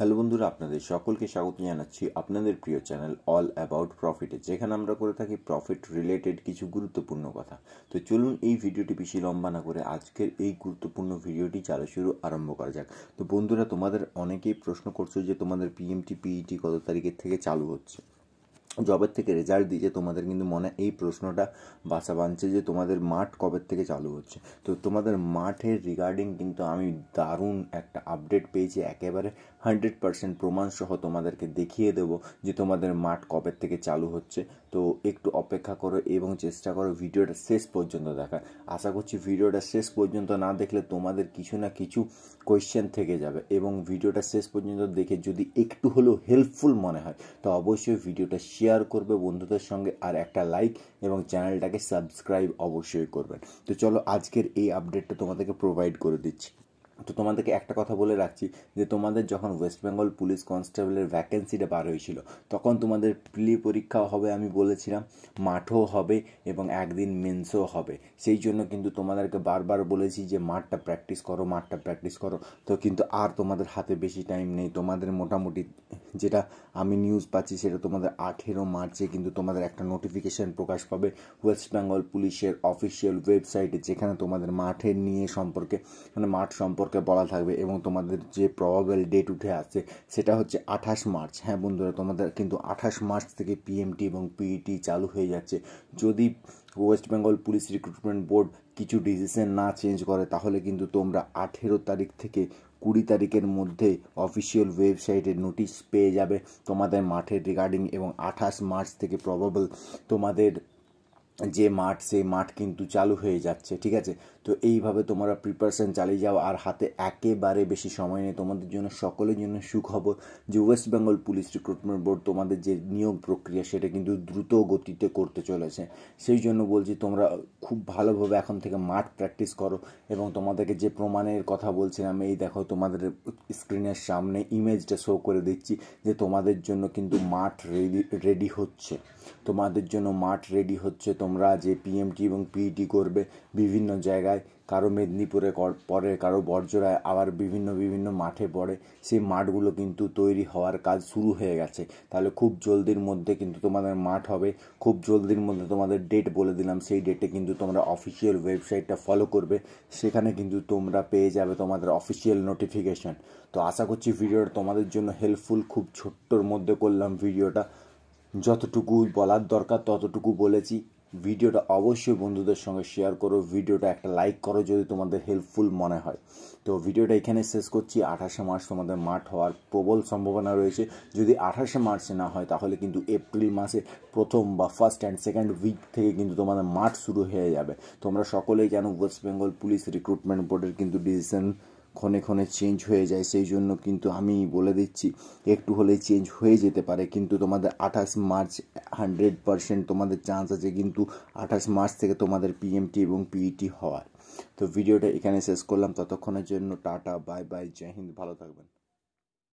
Hello বন্ধুরা, আপনাদের সকলকে স্বাগত জানাচ্ছি আপনাদের প্রিয় চ্যানেল অল অ্যাবাউট প্রফিটে, যেখানে আমরা করে থাকি প্রফিট রিলেটেড কিছু গুরুত্বপূর্ণ কথা। তো চলুন এই ভিডিওটি বেশি লম্বা না করে আজকের এই গুরুত্বপূর্ণ ভিডিওটি চালু শুরু আরম্ভ করা যাক। তো বন্ধুরা, তোমাদের অনেকেই প্রশ্ন করছো যে তোমাদের পিএমটি পিইটি কত তারিখের থেকে চালু হচ্ছে, জবের থেকে রেজাল্ট দিয়ে তোমাদের কিন্তু মনে এই প্রশ্নটা বাসা বাঁধছে যে তোমাদের মাঠ কবের থেকে চালু হচ্ছে। তো তোমাদের মাঠের রিগার্ডিং কিন্তু আমি দারুণ একটা আপডেট পেয়েছি, একেবারে 100% প্রমাণসহ তোমাদেরকে দেখিয়ে দেবো যে তোমাদের মাঠ কবের থেকে চালু হচ্ছে। তো একটু অপেক্ষা করো এবং চেষ্টা করো ভিডিওটা শেষ পর্যন্ত দেখা। আশা করছি ভিডিওটা শেষ পর্যন্ত না দেখলে তোমাদের কিছু না কিছু কোয়েশ্চেন থেকে যাবে, এবং ভিডিওটা শেষ পর্যন্ত দেখে যদি একটু হলেও হেল্পফুল মনে হয় তো অবশ্যই ভিডিওটা শেয়ার করবে বন্ধুদের সঙ্গে, আর একটা লাইক এবং চ্যানেলটাকে সাবস্ক্রাইব অবশ্যই করবেন। তো চলো আজকের এই আপডেটটা তোমাদেরকে প্রোভাইড করে দিচ্ছি। তো তোমাদেরকে একটা কথা বলে রাখছি যে তোমাদের যখন ওয়েস্ট বেঙ্গল পুলিশ কনস্টেবলের ভ্যাকেন্সিটা বার হয়েছিল তখন তোমাদের প্লি পরীক্ষাও হবে, আমি বলেছিলাম মাঠও হবে এবং একদিন মেন্সও হবে। সেই জন্য কিন্তু তোমাদেরকে বারবার বলেছি যে মাঠটা প্র্যাকটিস করো, মাঠটা প্র্যাকটিস করো। তো কিন্তু আর তোমাদের হাতে বেশি টাইম নেই। তোমাদের মোটামুটি যেটা আমি নিউজ পাচ্ছি সেটা তোমাদের 18 মার্চে কিন্তু তোমাদের একটা নোটিফিকেশান প্রকাশ পাবে ওয়েস্ট বেঙ্গল পুলিশের অফিসিয়াল ওয়েবসাইটে, যেখানে তোমাদের মাঠের নিয়ে সম্পর্কে মানে মাঠ সম্পর্কে বলা থাকবে, এবং তোমাদের যে প্রবাবল ডেট উঠে আসছে সেটা হচ্ছে 28 মার্চ। হ্যাঁ বন্ধুরা, তোমাদের কিন্তু 28 মার্চ থেকে পিএমটি এবং পিইটি চালু হয়ে যাচ্ছে। যদি West Bengal police recruitment board কিছু ডিসিশন না চেঞ্জ করে তাহলে কিন্তু তোমরা 18 তারিখ থেকে 20 তারিখের মধ্যে অফিসিয়াল ওয়েবসাইটে নোটিশ পেয়ে যাবে তোমাদের মাঠের রিগার্ডিং, এবং 28 মার্চ থেকে প্রবাবল তোমাদের যে মাঠ সেই মাঠ কিন্তু চালু হয়ে যাচ্ছে। ঠিক আছে, তো এইভাবে তোমরা প্রিপারেশান চালিয়ে যাও, আর হাতে একেবারে বেশি সময় নেই। তোমাদের জন্য সকলের জন্য সুখবর যে West Bengal police recruitment board তোমাদের যে নিয়োগ প্রক্রিয়া সেটা কিন্তু দ্রুত গতিতে করতে চলেছে। সেই জন্য বলছি তোমরা খুব ভালোভাবে এখন থেকে মাঠ প্র্যাকটিস করো, এবং তোমাদেরকে যে প্রমাণের কথা বলছিলাম এই দেখো তোমাদের স্ক্রিনের সামনে ইমেজটা শো করে দিচ্ছি যে তোমাদের জন্য কিন্তু মাঠ রেডি হচ্ছে। তোমাদের জন্য মাঠ রেডি হচ্ছে। তোমরা যে পিএমটি এবং পিইটি করবে বিভিন্ন জায়গায়, কারো মেদিনীপুরে পড়ে, কারো বর্জরায়, আবার বিভিন্ন মাঠে পড়ে, সেই মাঠগুলো কিন্তু তৈরি হওয়ার কাজ শুরু হয়ে গেছে। তাহলে খুব জলদির মধ্যে কিন্তু তোমাদের মাঠ হবে, খুব জলদির মধ্যে তোমাদের ডেট বলে দিলাম, সেই ডেটে কিন্তু তোমরা অফিসিয়াল ওয়েবসাইটটা ফলো করবে, সেখানে কিন্তু তোমরা পেয়ে যাবে তোমাদের অফিসিয়াল নোটিফিকেশান। তো আশা করছি ভিডিওটা তোমাদের জন্য হেল্পফুল। খুব ছোট্টর মধ্যে করলাম ভিডিওটা, যতটুকু বলার দরকার ততটুকু বলেছি। ভিডিওটা অবশ্যই বন্ধুদের সঙ্গে শেয়ার করো, ভিডিওটা একটা লাইক করো যদি তোমাদের হেল্পফুল মনে হয়। তো ভিডিওটা এখানে শেষ করছি। 28 মার্চ তোমাদের মাঠ হওয়ার প্রবল সম্ভাবনা রয়েছে। যদি 28 মার্চে না হয় তাহলে কিন্তু এপ্রিল মাসে প্রথম বা ফার্স্ট অ্যান্ড সেকেন্ড উইক থেকে কিন্তু তোমাদের মাঠ শুরু হয়ে যাবে। তোমরা সকলেই জানো ওয়েস্ট বেঙ্গল পুলিশ রিক্রুটমেন্ট বোর্ডের কিন্তু ডিসিশন ক্ষণে ক্ষণে চেঞ্জ হয়ে যায়। সেই জন্য কিন্তু আমি বলে দিচ্ছি একটু হলে চেঞ্জ হয়ে যেতে পারে, কিন্তু তোমাদের 28 মার্চ 100% তোমাদের চান্স আছে কিন্তু 28 মার্চ থেকে তোমাদের পিএমটি এবং পিইটি হওয়ার। তো ভিডিওটা এখানে শেষ করলাম, ততক্ষণের জন্য টাটা, বাই বাই, জয় হিন্দ, ভালো থাকবেন।